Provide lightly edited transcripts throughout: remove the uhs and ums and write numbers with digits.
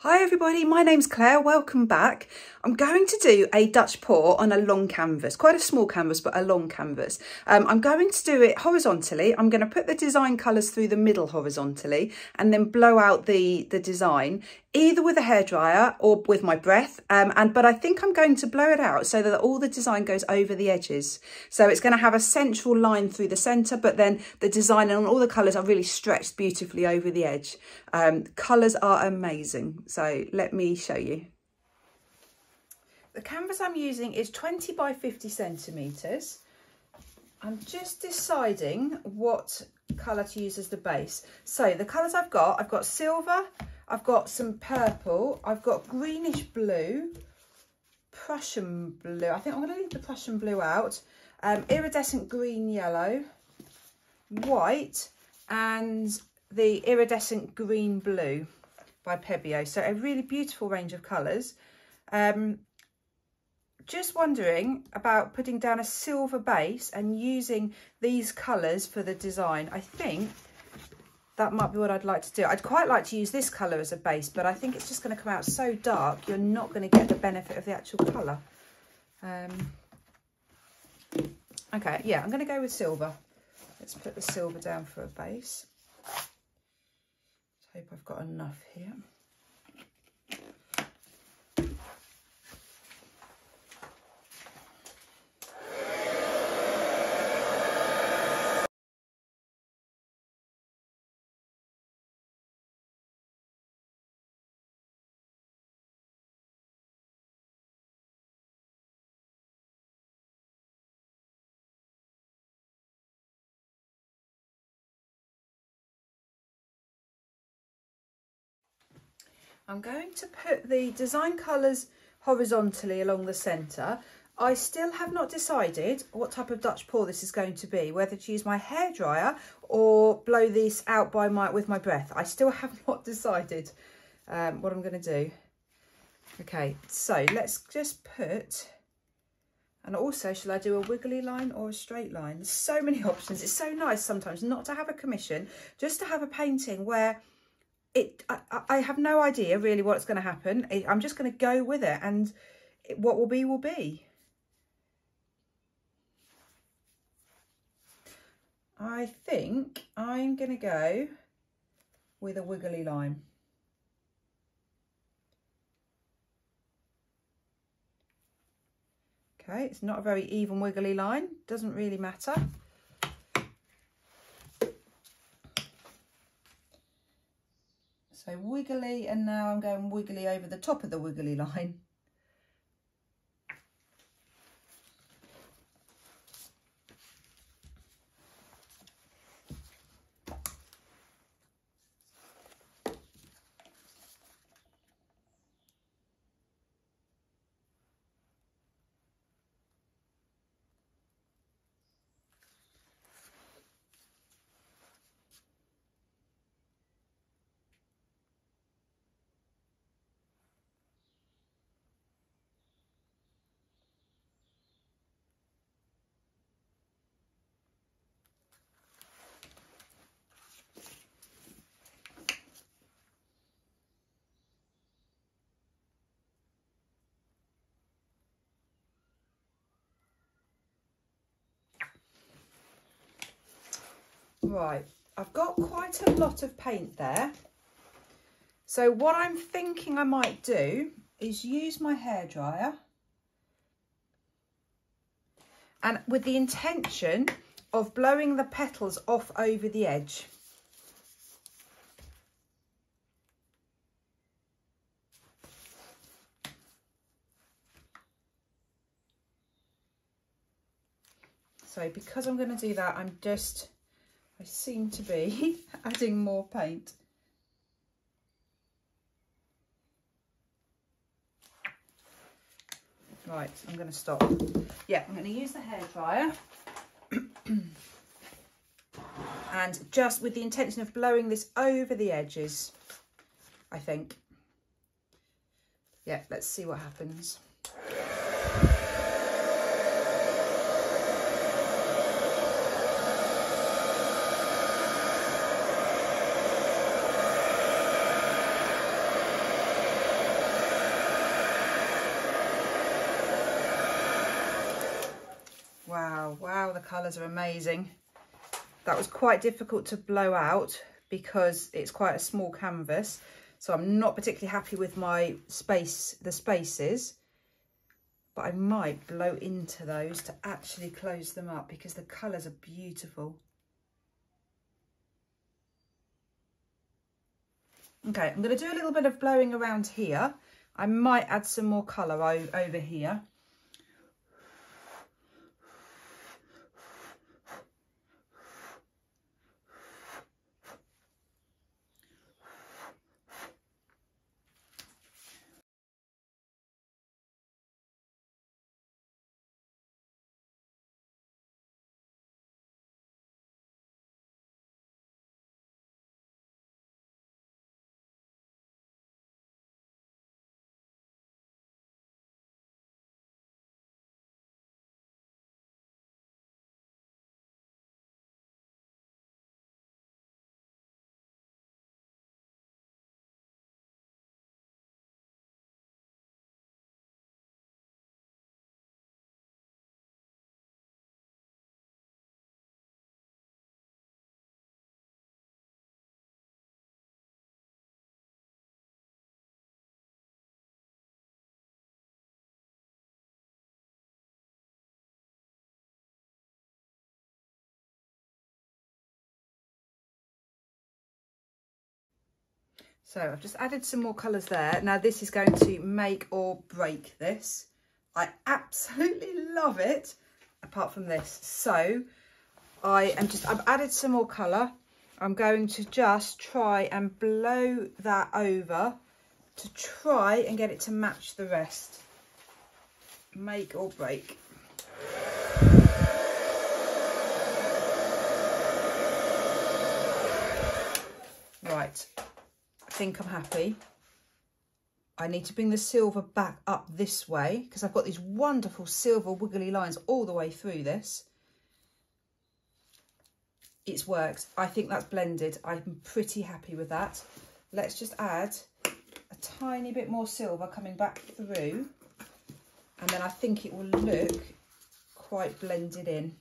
Hi everybody, my name's Claire, welcome back. I'm going to do a Dutch pour on a long canvas, quite a small canvas, but a long canvas. I'm going to do it horizontally. I'm going to put the design colours through the middle horizontally and then blow out the design, either with a hairdryer or with my breath. But I think I'm going to blow it out so that all the design goes over the edges. So it's going to have a central line through the centre, but then the design and all the colours are really stretched beautifully over the edge. Colours are amazing. So let me show you. The canvas I'm using is 20 by 50 centimetres. I'm just deciding what colour to use as the base. So the colours I've got silver, I've got some purple, I've got greenish blue, Prussian blue. I think I'm going to leave the Prussian blue out. Iridescent green yellow, white, and the iridescent green blue by Pebeo. So a really beautiful range of colours. Just wondering about putting down a silver base and using these colours for the design. I think that might be what I'd like to do. I'd quite like to use this colour as a base, but I think it's just going to come out so dark, you're not going to get the benefit of the actual colour. Okay, yeah, I'm going to go with silver. Let's put the silver down for a base. I hope I've got enough here. I'm going to put the design colours horizontally along the centre. I still have not decided what type of Dutch pour this is going to be, whether to use my hairdryer or blow this out by with my breath. I still have not decided what I'm going to do. Okay, so let's just put, and also shall I do a wiggly line or a straight line? There's so many options. It's so nice sometimes not to have a commission, just to have a painting where I have no idea really what's going to happen. I'm just going to go with it, and what will be will be. I think I'm going to go with a wiggly line. Okay, it's not a very even wiggly line, doesn't really matter. So wiggly, and now I'm going wiggly over the top of the wiggly line. Right, I've got quite a lot of paint there. So what I'm thinking I might do is use my hairdryer, and with the intention of blowing the petals off over the edge. So because I'm going to do that, I seem to be adding more paint. Right, I'm going to stop. Yeah, I'm going to use the hairdryer and just with the intention of blowing this over the edges, I think. Yeah, let's see what happens. colours are amazing. That was quite difficult to blow out because it's quite a small canvas, so I'm not particularly happy with my space, the spaces, but I might blow into those to actually close them up because the colours are beautiful. Okay, I'm going to do a little bit of blowing around here. I might add some more colour over here. So I've just added some more colours there. Now this is going to make or break this. I absolutely love it, apart from this. So I've added some more colour. I'm going to just try and blow that over to try and get it to match the rest. Make or break. Right. I think I'm happy. I need to bring the silver back up this way because I've got these wonderful silver wiggly lines all the way through this. It's worked. I think that's blended. I'm pretty happy with that. Let's just add a tiny bit more silver coming back through, and then I think it will look quite blended in.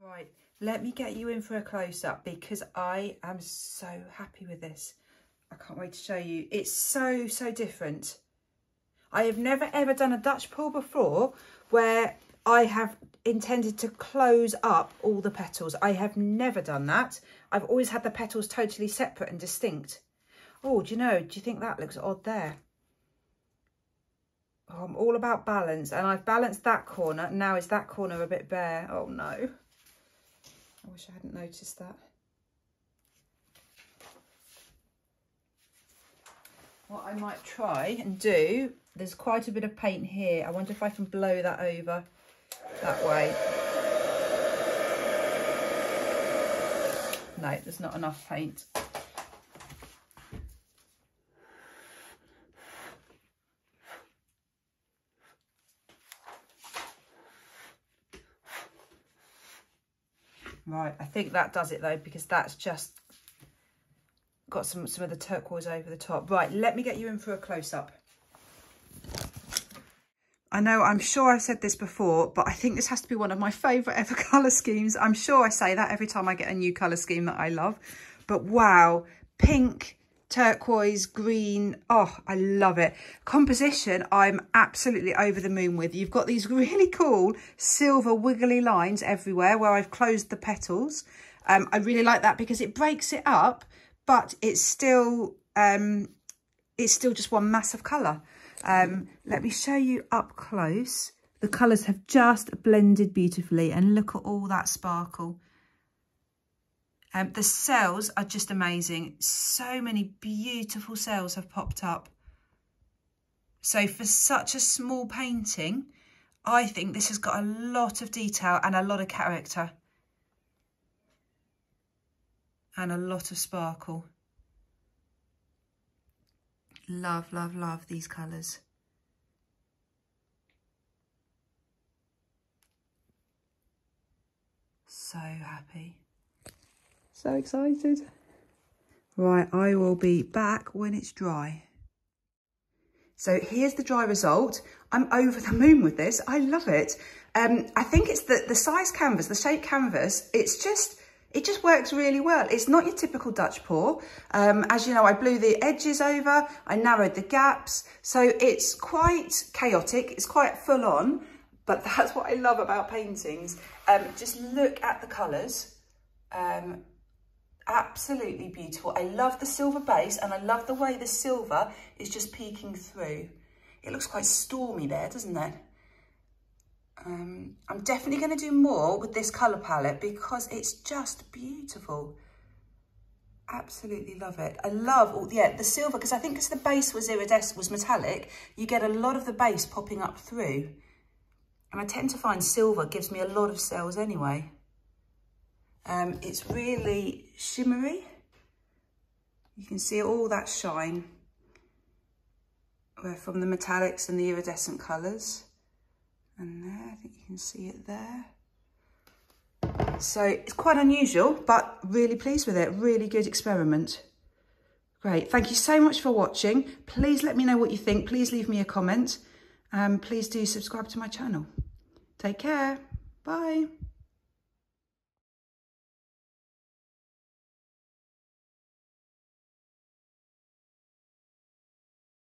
Right, let me get you in for a close-up because I am so happy with this. I can't wait to show you. It's so different. I have never ever done a Dutch pour before where I have intended to close up all the petals. I have never done that. I've always had the petals totally separate and distinct. Oh, do you think that looks odd there? Oh, I'm all about balance, and I've balanced that corner. Now is that corner a bit bare? Oh no. I wish I hadn't noticed that. What I might try and do, there's quite a bit of paint here. I wonder if I can blow that over that way. No, there's not enough paint. Right, I think that does it though, because that's just got some of the turquoise over the top. Right, let me get you in for a close-up. I know, I'm sure I've said this before, but I think this has to be one of my favourite ever colour schemes. I'm sure I say that every time I get a new colour scheme that I love. But wow, pink, turquoise, green, oh, I love it. Composition, I'm absolutely over the moon with. You've got these really cool silver wiggly lines everywhere where I've closed the petals. I really like that because it breaks it up, but it's still just one mass of colour. Let me show you up close. The colours have just blended beautifully, and look at all that sparkle. The cells are just amazing. So many beautiful cells have popped up. So for such a small painting, I think this has got a lot of detail and a lot of character. And a lot of sparkle. Love, love, love these colours. So happy. So excited. Right, I will be back when it's dry. So here's the dry result. I'm over the moon with this. I love it. I think it's the size canvas, the shape canvas. It's just, it just works really well. It's not your typical Dutch pour. As you know, I blew the edges over. I narrowed the gaps. So it's quite chaotic. It's quite full on. But that's what I love about paintings. Just look at the colours. Absolutely beautiful. I love the silver base, and I love the way the silver is just peeking through. It looks quite stormy there, doesn't it? I'm definitely going to do more with this colour palette because it's just beautiful. Absolutely love it. I love all, yeah, the silver, because I think because the base was iridescent, was metallic, you get a lot of the base popping up through. And I tend to find silver gives me a lot of cells anyway. It's really shimmery. You can see all that shine from the metallics and the iridescent colours. And there, I think you can see it there. So it's quite unusual, but really pleased with it. Really good experiment. Great. Thank you so much for watching. Please let me know what you think. Please leave me a comment. Please do subscribe to my channel. Take care. Bye.